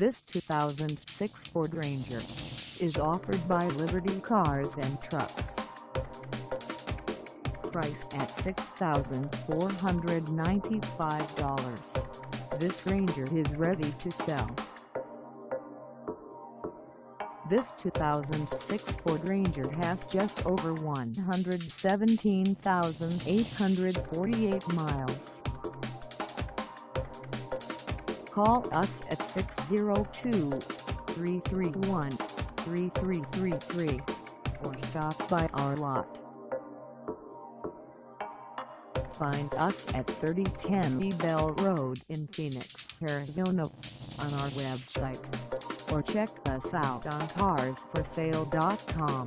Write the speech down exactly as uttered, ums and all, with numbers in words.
This two thousand six Ford Ranger is offered by Liberty Cars and Trucks. Price at six thousand four hundred ninety-five dollars. This Ranger is ready to sell. This two thousand six Ford Ranger has just over one hundred seventeen thousand eight hundred forty-eight miles. Call us at six zero two, three three one, three three three three or stop by our lot. Find us at thirty ten E Bell Road in Phoenix, Arizona on our website or check us out on cars for sale dot com.